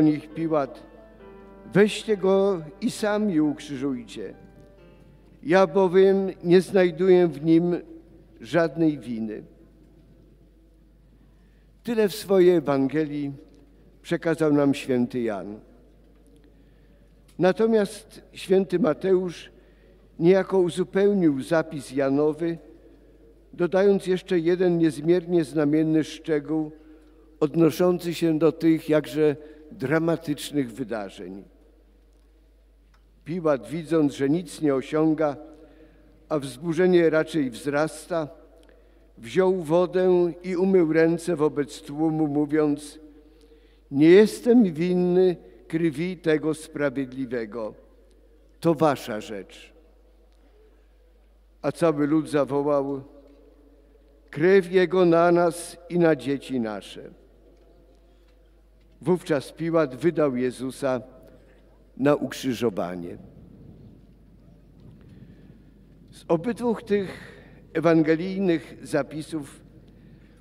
do nich Piłat: weźcie go i sami ukrzyżujcie. Ja bowiem nie znajduję w nim żadnej winy. Tyle w swojej Ewangelii przekazał nam święty Jan. Natomiast święty Mateusz niejako uzupełnił zapis janowy, dodając jeszcze jeden niezmiernie znamienny szczegół odnoszący się do tych jakże dramatycznych wydarzeń. Piłat, widząc, że nic nie osiąga, a wzburzenie raczej wzrasta, wziął wodę i umył ręce wobec tłumu, mówiąc: nie jestem winny krwi tego sprawiedliwego. To wasza rzecz. A cały lud zawołał: krew jego na nas i na dzieci nasze. Wówczas Piłat wydał Jezusa na ukrzyżowanie. Z obydwu tych ewangelijnych zapisów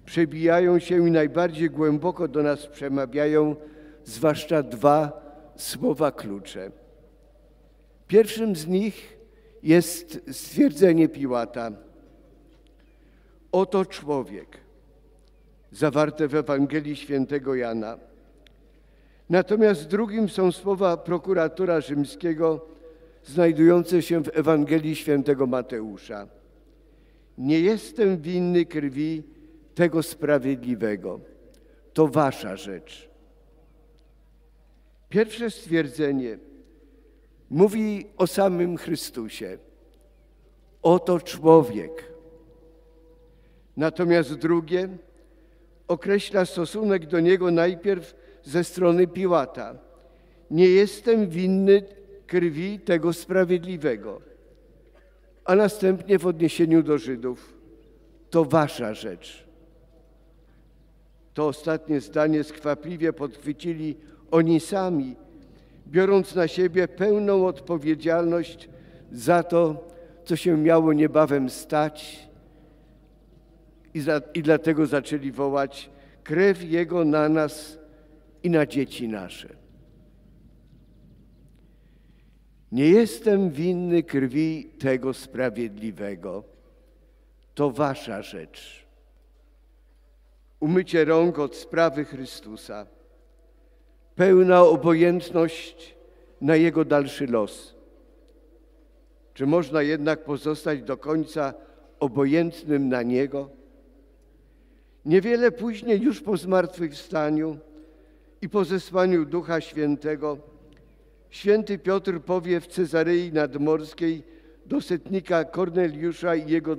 przebijają się i najbardziej głęboko do nas przemawiają zwłaszcza dwa słowa klucze. Pierwszym z nich jest stwierdzenie Piłata: oto człowiek, zawarte w Ewangelii świętego Jana. Natomiast drugim są słowa prokuratora rzymskiego znajdujące się w Ewangelii świętego Mateusza: nie jestem winny krwi tego sprawiedliwego. To wasza rzecz. Pierwsze stwierdzenie mówi o samym Chrystusie. Oto człowiek. Natomiast drugie określa stosunek do niego najpierw ze strony Piłata. Nie jestem winny krwi tego sprawiedliwego. A następnie w odniesieniu do Żydów: to wasza rzecz. To ostatnie zdanie skwapliwie podchwycili oni sami, biorąc na siebie pełną odpowiedzialność za to, co się miało niebawem stać, i dlatego zaczęli wołać: krew jego na nas i na dzieci nasze. Nie jestem winny krwi tego sprawiedliwego. To wasza rzecz. Umycie rąk od sprawy Chrystusa. Pełna obojętność na jego dalszy los. Czy można jednak pozostać do końca obojętnym na niego? Niewiele później, już po zmartwychwstaniu i po zesłaniu Ducha Świętego, święty Piotr powie w Cezaryi Nadmorskiej do setnika Korneliusza i jego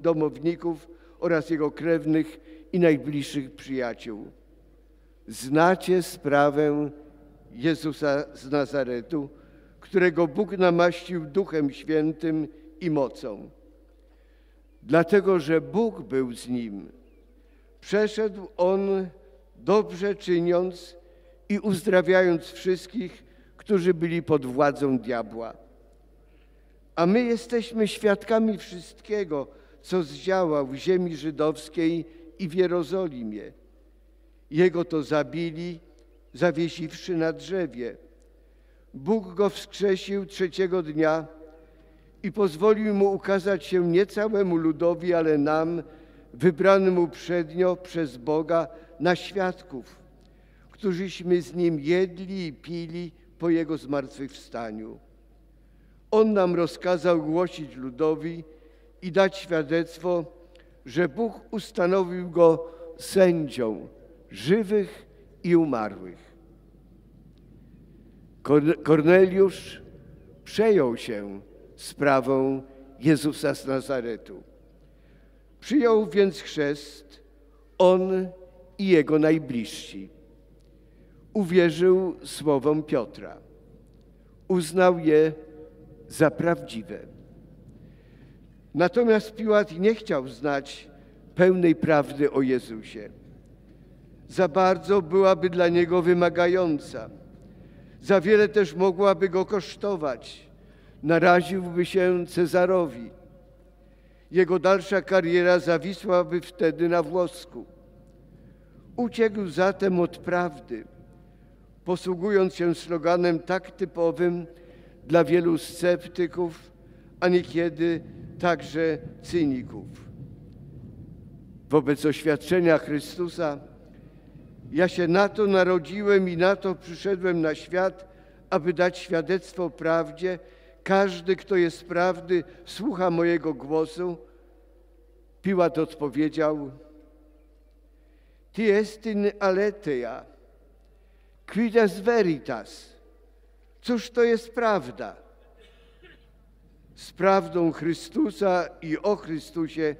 domowników oraz jego krewnych i najbliższych przyjaciół: znacie sprawę Jezusa z Nazaretu, którego Bóg namaścił Duchem Świętym i mocą. Dlatego, że Bóg był z nim, przeszedł on, dobrze czyniąc i uzdrawiając wszystkich, którzy byli pod władzą diabła. A my jesteśmy świadkami wszystkiego, co zdziałał w ziemi żydowskiej i w Jerozolimie. Jego to zabili, zawiesiwszy na drzewie. Bóg go wskrzesił trzeciego dnia i pozwolił mu ukazać się nie całemu ludowi, ale nam, wybranym uprzednio przez Boga na świadków, którzyśmy z nim jedli i pili po jego zmartwychwstaniu. On nam rozkazał głosić ludowi i dać świadectwo, że Bóg ustanowił go sędzią żywych i umarłych. Korneliusz przejął się sprawą Jezusa z Nazaretu. Przyjął więc chrzest, on i jego najbliżsi. Uwierzył słowom Piotra. Uznał je za prawdziwe. Natomiast Piłat nie chciał znać pełnej prawdy o Jezusie. Za bardzo byłaby dla niego wymagająca. Za wiele też mogłaby go kosztować. Naraziłby się Cezarowi. Jego dalsza kariera zawisłaby wtedy na włosku. Uciekł zatem od prawdy. posługując się sloganem tak typowym dla wielu sceptyków, a niekiedy także cyników. Wobec oświadczenia Chrystusa: ja się na to narodziłem i na to przyszedłem na świat, aby dać świadectwo prawdzie. Każdy, kto jest prawdy, słucha mojego głosu. Piłat odpowiedział: Ty est in aletheia, quid est veritas? Cóż to jest prawda? Z prawdą Chrystusa i o Chrystusie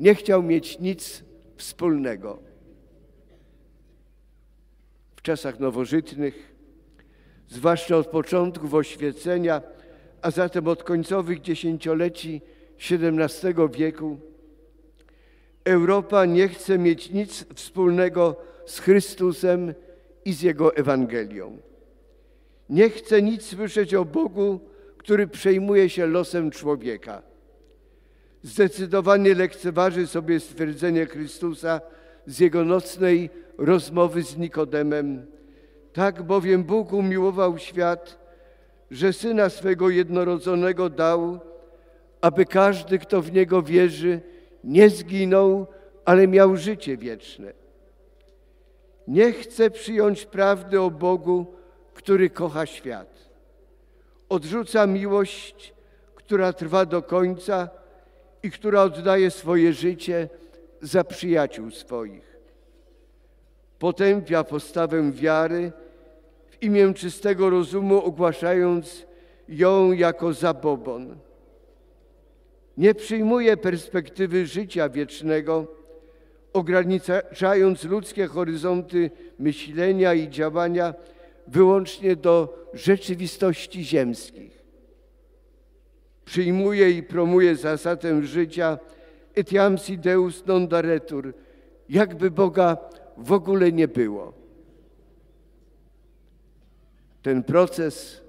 nie chciał mieć nic wspólnego. W czasach nowożytnych, zwłaszcza od początków oświecenia, a zatem od końcowych dziesięcioleci XVII wieku, Europa nie chce mieć nic wspólnego z Chrystusem i z Jego Ewangelią. Nie chce nic słyszeć o Bogu, który przejmuje się losem człowieka. Zdecydowanie lekceważy sobie stwierdzenie Chrystusa z Jego nocnej rozmowy z Nikodemem. Tak bowiem Bóg umiłował świat, że Syna swego jednorodzonego dał, aby każdy, kto w Niego wierzy, nie zginął, ale miał życie wieczne. Nie chce przyjąć prawdy o Bogu, który kocha świat. Odrzuca miłość, która trwa do końca i która oddaje swoje życie za przyjaciół swoich. Potępia postawę wiary, w imię czystego rozumu ogłaszając ją jako zabobon. Nie przyjmuje perspektywy życia wiecznego, ograniczając ludzkie horyzonty myślenia i działania wyłącznie do rzeczywistości ziemskich. Przyjmuje i promuje zasadę życia etiam si Deus non daretur, jakby Boga w ogóle nie było. Ten proces,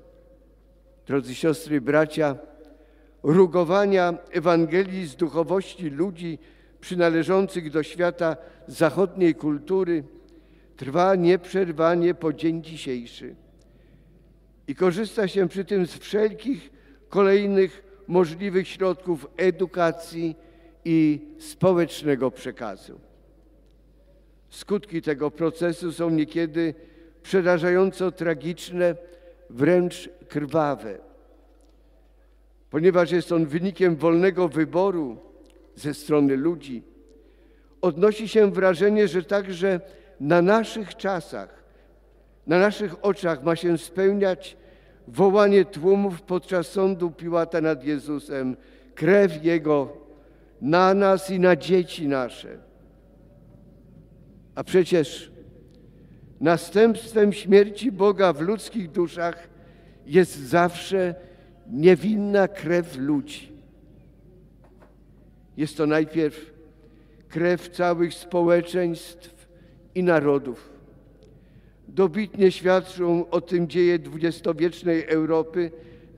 drodzy siostry i bracia, rugowania Ewangelii z duchowości ludzi przynależących do świata zachodniej kultury trwa nieprzerwanie po dzień dzisiejszy i korzysta się przy tym z wszelkich kolejnych możliwych środków edukacji i społecznego przekazu. Skutki tego procesu są niekiedy przerażająco tragiczne, wręcz krwawe. Ponieważ jest on wynikiem wolnego wyboru ze strony ludzi, odnosi się wrażenie, że także na naszych czasach, na naszych oczach ma się spełniać wołanie tłumów podczas sądu Piłata nad Jezusem: krew Jego na nas i na dzieci nasze. A przecież następstwem śmierci Boga w ludzkich duszach jest zawsze niewinna krew ludzi. Jest to najpierw krew całych społeczeństw i narodów. Dobitnie świadczą o tym dzieje dwudziestowiecznej Europy,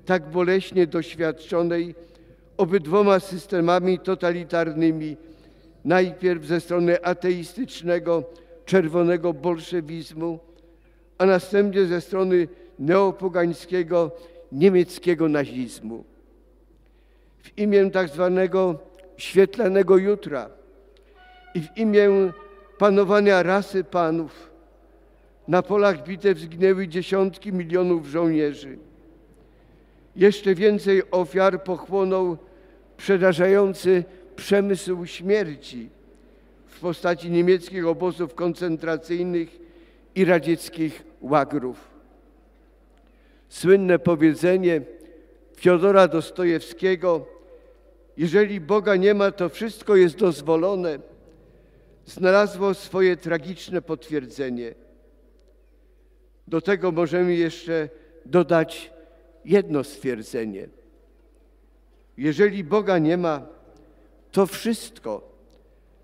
tak boleśnie doświadczonej obydwoma systemami totalitarnymi, najpierw ze strony ateistycznego, czerwonego bolszewizmu, a następnie ze strony neopogańskiego, niemieckiego nazizmu. W imię tak zwanego świetlanego jutra i w imię panowania rasy panów na polach bitew zginęły dziesiątki milionów żołnierzy. Jeszcze więcej ofiar pochłonął przerażający przemysł śmierci w postaci niemieckich obozów koncentracyjnych i radzieckich łagrów. Słynne powiedzenie Fiodora Dostojewskiego: jeżeli Boga nie ma, to wszystko jest dozwolone, znalazło swoje tragiczne potwierdzenie. Do tego możemy jeszcze dodać jedno stwierdzenie. Jeżeli Boga nie ma, to wszystko,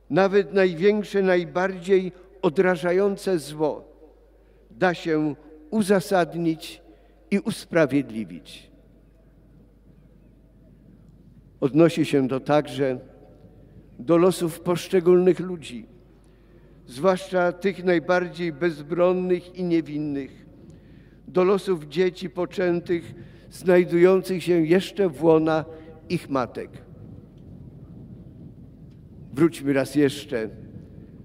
nawet największe, najbardziej odrażające zło, da się uzasadnić i usprawiedliwić. Odnosi się to także do losów poszczególnych ludzi, zwłaszcza tych najbardziej bezbronnych i niewinnych, do losów dzieci poczętych znajdujących się jeszcze w łona ich matek. Wróćmy raz jeszcze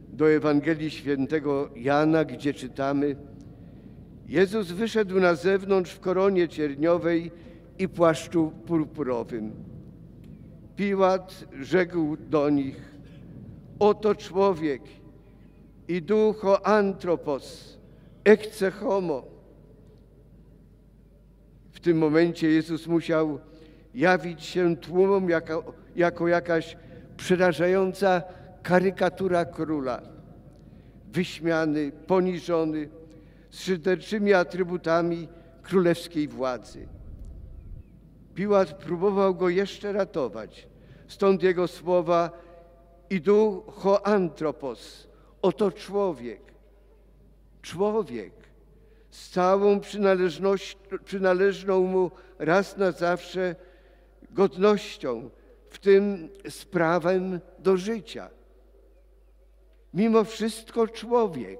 do Ewangelii Świętego Jana, gdzie czytamy: Jezus wyszedł na zewnątrz w koronie cierniowej i płaszczu purpurowym. Piłat rzekł do nich: oto człowiek, i ducho antropos, ecce homo. W tym momencie Jezus musiał jawić się tłumom jako jakaś przerażająca karykatura króla. Wyśmiany, poniżony, z szyderczymi atrybutami królewskiej władzy. Piłat próbował go jeszcze ratować. Stąd jego słowa: iducho antropos, oto człowiek. Człowiek z całą przynależną mu raz na zawsze godnością, w tym z prawem do życia. Mimo wszystko człowiek.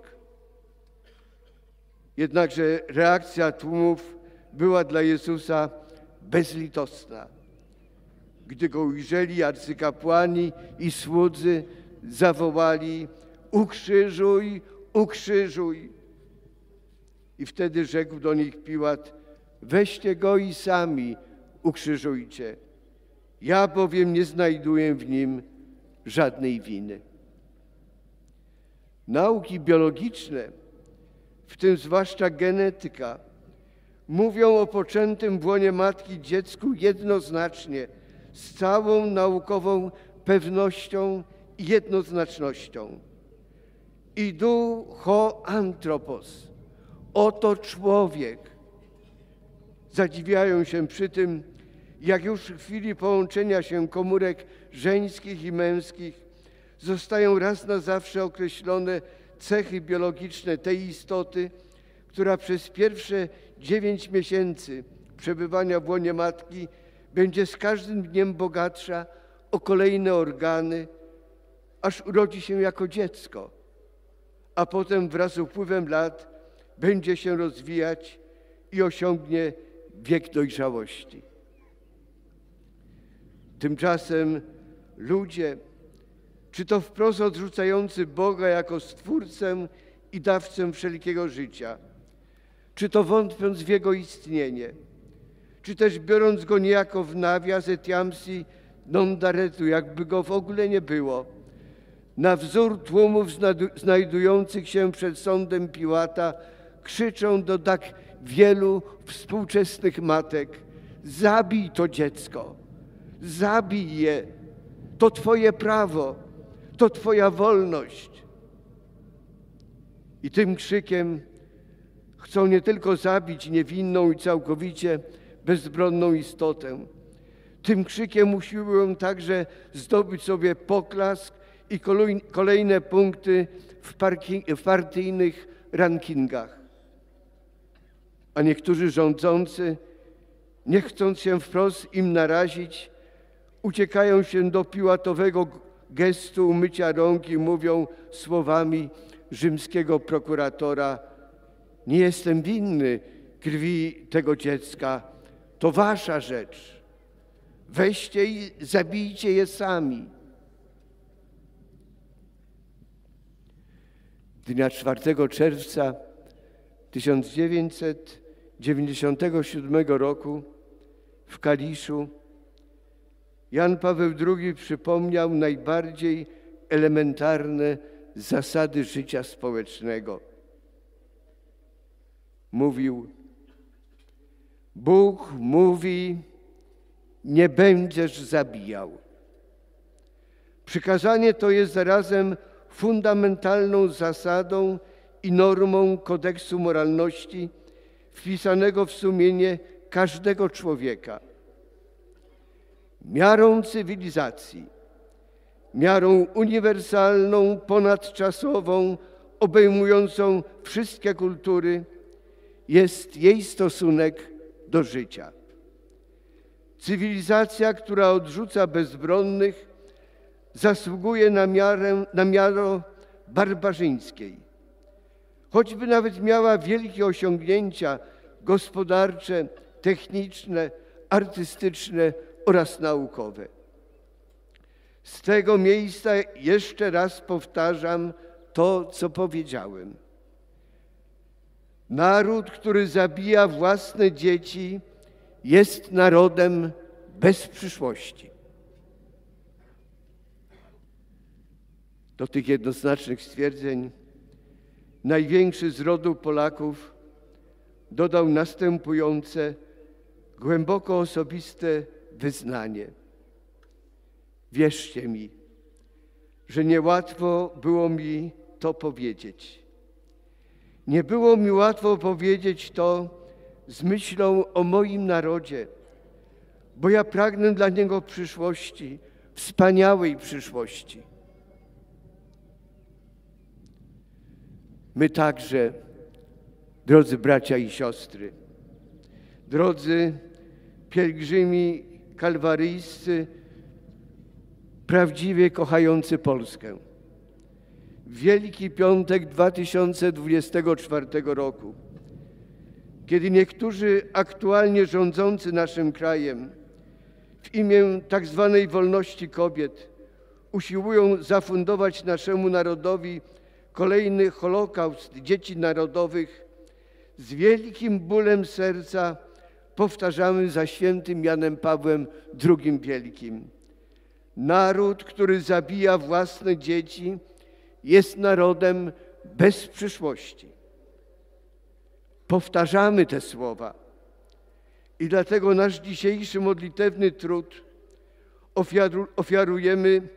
Jednakże reakcja tłumów była dla Jezusa bezlitosna. Gdy go ujrzeli, arcykapłani i słudzy zawołali: ukrzyżuj, ukrzyżuj. I wtedy rzekł do nich Piłat: weźcie go i sami ukrzyżujcie. Ja bowiem nie znajduję w nim żadnej winy. Nauki biologiczne, w tym zwłaszcza genetyka, mówią o poczętym w łonie matki dziecku jednoznacznie, z całą naukową pewnością i jednoznacznością. Iducho antropos, oto człowiek. Zadziwiają się przy tym, jak już w chwili połączenia się komórek żeńskich i męskich zostają raz na zawsze określone cechy biologiczne tej istoty, która przez pierwsze 9 miesięcy przebywania w łonie matki będzie z każdym dniem bogatsza o kolejne organy, aż urodzi się jako dziecko, a potem wraz z upływem lat będzie się rozwijać i osiągnie wiek dojrzałości. Tymczasem ludzie, czy to wprost odrzucający Boga jako Stwórcę i dawcę wszelkiego życia, czy to wątpiąc w Jego istnienie, czy też biorąc Go niejako w nawias, etiamsi non daretu, jakby Go w ogóle nie było, na wzór tłumów znajdujących się przed sądem Piłata krzyczą do tak wielu współczesnych matek: zabij to dziecko, zabij je, to Twoje prawo, to Twoja wolność. I tym krzykiem chcą nie tylko zabić niewinną i całkowicie bezbronną istotę. Tym krzykiem usiłują także zdobyć sobie poklask i kolejne punkty w partyjnych rankingach. A niektórzy rządzący, nie chcąc się wprost im narazić, uciekają się do piłatowego gestu umycia rąk i mówią słowami rzymskiego prokuratora: nie jestem winny krwi tego dziecka, to wasza rzecz. Weźcie i zabijcie je sami. Dnia 4 czerwca 1997 roku w Kaliszu Jan Paweł II przypomniał najbardziej elementarne zasady życia społecznego. Mówił: Bóg mówi, nie będziesz zabijał. Przykazanie to jest zarazem fundamentalną zasadą i normą kodeksu moralności wpisanego w sumienie każdego człowieka. Miarą cywilizacji, miarą uniwersalną, ponadczasową, obejmującą wszystkie kultury, jest jej stosunek do życia. Cywilizacja, która odrzuca bezbronnych, zasługuje na miarę barbarzyńskiej. Choćby nawet miała wielkie osiągnięcia gospodarcze, techniczne, artystyczne oraz naukowe. Z tego miejsca jeszcze raz powtarzam to, co powiedziałem. Naród, który zabija własne dzieci, jest narodem bez przyszłości. Do tych jednoznacznych stwierdzeń największy z rodu Polaków dodał następujące głęboko osobiste wyznanie. Wierzcie mi, że niełatwo było mi to powiedzieć. Nie było mi łatwo powiedzieć to z myślą o moim narodzie, bo ja pragnę dla niego przyszłości, wspaniałej przyszłości. My także, drodzy bracia i siostry, drodzy pielgrzymi kalwaryjscy, prawdziwie kochający Polskę, w Wielki Piątek 2024 roku, kiedy niektórzy aktualnie rządzący naszym krajem w imię tzw. wolności kobiet usiłują zafundować naszemu narodowi kolejny Holokaust dzieci narodowych, z wielkim bólem serca powtarzamy za świętym Janem Pawłem II Wielkim. Naród, który zabija własne dzieci, jest narodem bez przyszłości. Powtarzamy te słowa i dlatego nasz dzisiejszy modlitewny trud ofiarujemy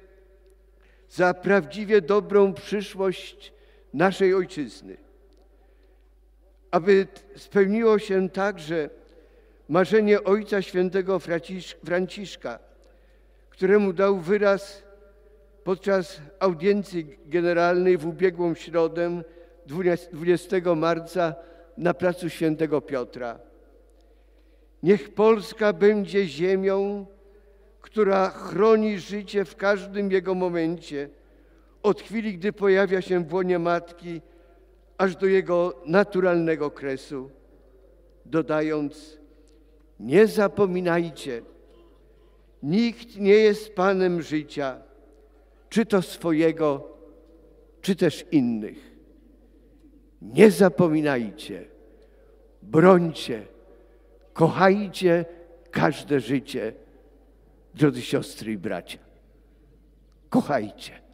za prawdziwie dobrą przyszłość naszej Ojczyzny. Aby spełniło się także marzenie Ojca Świętego Franciszka, któremu dał wyraz podczas audiencji generalnej w ubiegłą środę 20 marca na placu Świętego Piotra. Niech Polska będzie ziemią, która chroni życie w każdym jego momencie, od chwili, gdy pojawia się w łonie matki, aż do jego naturalnego kresu, dodając: nie zapominajcie, nikt nie jest panem życia, czy to swojego, czy też innych. Nie zapominajcie, brońcie, kochajcie każde życie. Drodzy siostry i bracia, kochajcie.